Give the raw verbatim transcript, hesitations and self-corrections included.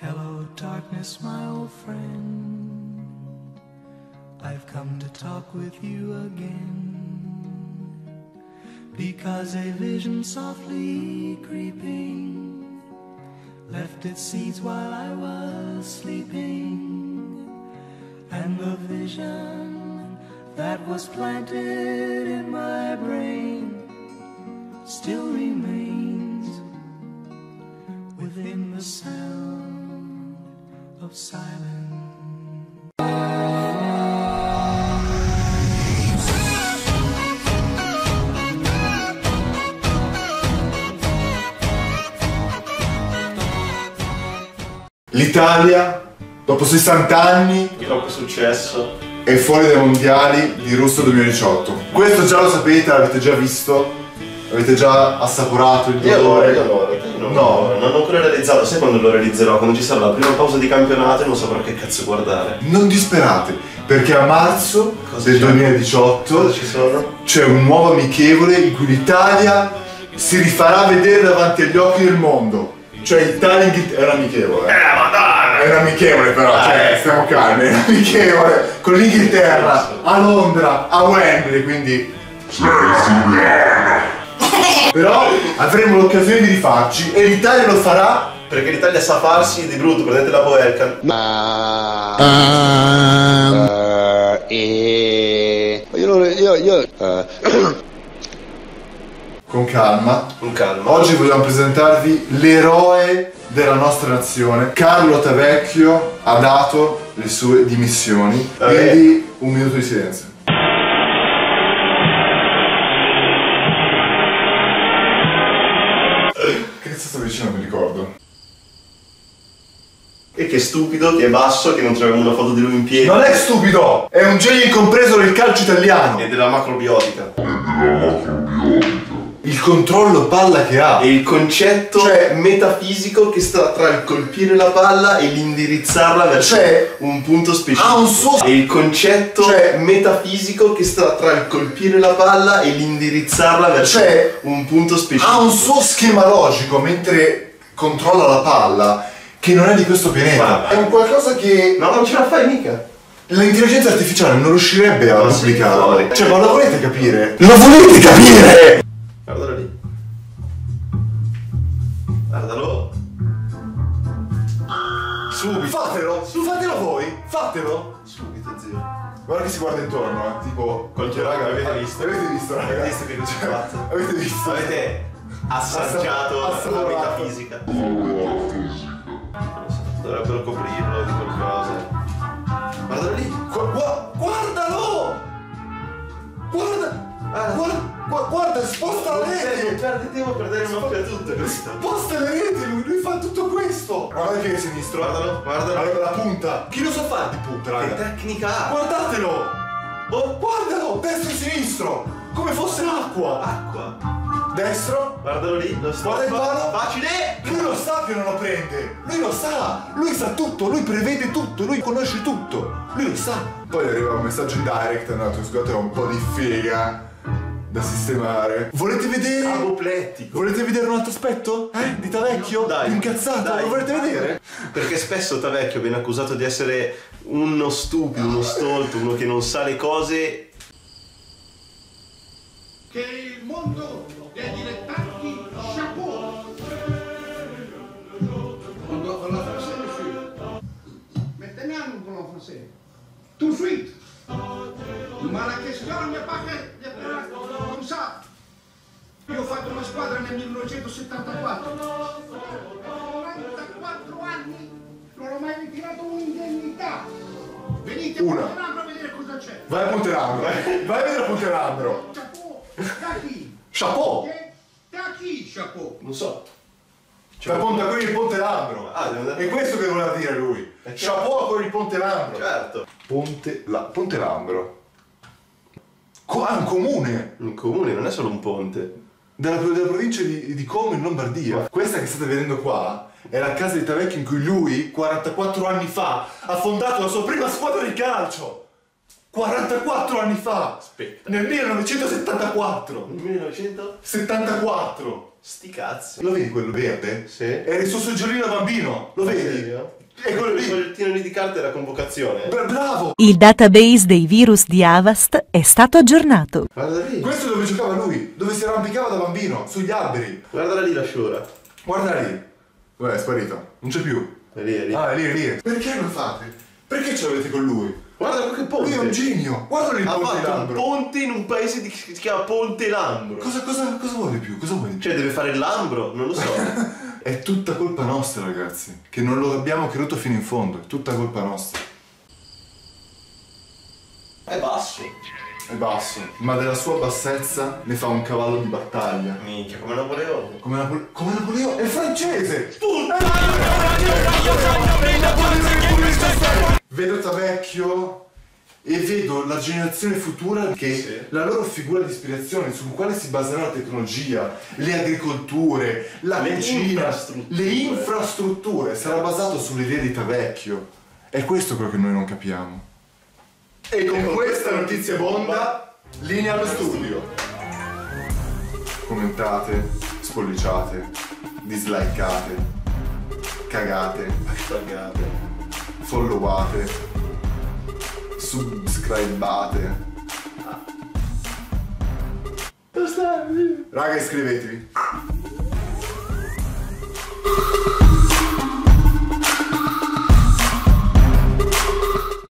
Hello darkness, my old friend, I've come to talk with you again, because a vision softly creeping left its seeds while I was sleeping, and the vision that was planted in my brain still remains within the sound of silence. L'Italia, dopo sessanta anni, troppo successo, è fuori dai mondiali di Russia duemiladiciotto. Questo già lo sapete, l'avete già visto, avete già assaporato il dolore. Io adoro, io adoro. No, non ho ancora realizzato, sai quando lo realizzerò? Quando ci sarà la prima pausa di campionato e non saprò che cazzo guardare. Non disperate, perché a marzo cosa del duemiladiciotto c'è un nuovo amichevole in cui l'Italia si rifarà vedere davanti agli occhi del mondo. Cioè Italia è un amichevole. Eh, madonna! È un amichevole però, ah, cioè, eh. stiamo calmi, è un amichevole. Con l'Inghilterra, a Londra, a Wembley, quindi... Però avremo l'occasione di rifarci e l'Italia lo farà, perché l'Italia sa farsi di brutto, prendete la Boelcan. Ma... Uh, uh, e... Io non... Io... io uh. Con calma. Con calma. Oggi vogliamo presentarvi l'eroe della nostra nazione. Carlo Tavecchio ha dato le sue dimissioni. Okay. Quindi un minuto di silenzio. E che stupido, che è basso, che non troviamo una foto di lui in piedi. Non è stupido! È un genio incompreso del calcio italiano. E della macrobiotica. E della macrobiotica. Il controllo palla che ha. E il concetto, cioè, metafisico che sta tra il colpire la palla e l'indirizzarla verso, cioè, un punto specifico. Ha un suo... E il concetto, cioè, metafisico che sta tra il colpire la palla e l'indirizzarla verso, cioè, un punto specifico. Ha un suo schema logico mentre controlla la palla, che non è di questo pianeta. Ma è un qualcosa che... No, non ce la fai mica. L'intelligenza artificiale non riuscirebbe a duplicarlo. Cioè, ma lo volete capire? Lo volete capire? Guardalo lì. Guardalo. Subito. Fatelo. Subito. Fatelo voi. Fatelo. Subito, zio. Guarda che si guarda intorno, eh. Tipo, qualche raga, avete visto? Avete visto, raga? Avete visto che cosa c'è fatto? Avete visto? Avete assaggiato la metafisica. Dovrebbero coprirlo di qualcosa. Guardalo lì! Gu gu guardalo! Guarda! Ah, guarda, gu guarda, sposta le reti! Non perdi tempo per dare un'occhio a tutto questo! Sposta le reti, lui, lui fa tutto questo! Guarda che è sinistro! Guardalo, guardalo! Guarda la punta! Chi lo sa fare di punta, raga? Che tecnica ha! Guardatelo! Oh, guardalo! Destro e sinistro! Come fosse l'acqua! Acqua! Destro, guardalo lì, lo sta. Guarda il palo, facile! Lui lo sa che non lo prende! Lui lo sa! Lui sa tutto, lui prevede tutto, lui conosce tutto! Lui lo sa! Poi arriva un messaggio in direct, andato, scusate, un po' di figa da sistemare. Volete vedere? Apoplettico. Volete vedere un altro aspetto? Eh? Di Tavecchio? Dai, incazzato, dai, lo volete vedere? Perché spesso Tavecchio viene accusato di essere uno stupido, uno stolto, uno che non sa le cose. Che il mondo dei dilettanti sciaponi. Quando con la frase è uscita, mettiamo con la frase. Tout de suite. Ma la questione è che non sa. Io ho fatto una squadra nel millenovecentosettantaquattro. quarantaquattro anni non ho mai ritirato un'indennità. Venite a Ponte Lambro a vedere cosa c'è. Vai a Ponte Lambro. Vai a vedere a Ponte Lambro. Chapeau. Da chi? Chapeau! Da chi chapeau? Non so. Cioè, da Ponte, con il Ponte Lambro. Ah, devo andare. È questo che voleva dire lui. Chapeau con il Ponte Lambro. Certo. Ponte, la, Ponte Lambro. Co ah, un comune. Un comune, non è solo un ponte. Della, della provincia di, di Como in Lombardia. Ma questa che state vedendo qua è la casa di Tavecchio in cui lui, quarantaquattro anni fa, ha fondato la sua prima squadra di calcio. quarantaquattro anni fa! Aspetta. Nel millenovecentosettantaquattro! Nel millenovecentosettantaquattro! Sti cazzi. Lo vedi quello verde? Sì. Era il suo seggiolino da bambino. Lo vedi? Serio? E quello lì. Il fogliettino lì di carta era convocazione. Bra bravo! Il database dei virus di Avast è stato aggiornato. Guarda lì. Questo è dove giocava lui, dove si arrampicava da bambino, sugli alberi. Guarda lì la sciura. Guarda lì. Guarda, è sparito. Non c'è più. È lì, è lì. Ah, è lì, è lì. Perché lo fate? Perché ce l'avete con lui? Guarda che ponte! Lui è un genio! Guarda lì il Ponte Lambro! Ha fatto un ponte in un paese di... che si chiama Ponte Lambro! Cosa, cosa, cosa vuole più? Cosa vuole più? Cioè deve fare il Lambro? Non lo so! È tutta colpa nostra, ragazzi! Che non lo abbiamo creduto fino in fondo! È tutta colpa nostra! È basso! È basso! Ma della sua bassezza ne fa un cavallo di battaglia! Minchia, come Napoleone! Come Napoleone? Come Napoleone? È francese! Puttana! Vedo Tavecchio e vedo la generazione futura che sì. La loro figura di ispirazione sul quale si baserà la tecnologia, le agricolture, la le cucina, infrastrutture. le infrastrutture sarà basato sull'idea di Tavecchio. È questo quello che noi non capiamo. E con, e con questa notizia bomba, linea allo studio. Commentate, spolliciate, dislikeate, cagate, cagate. Followate, subscribate. Raga, iscrivetevi.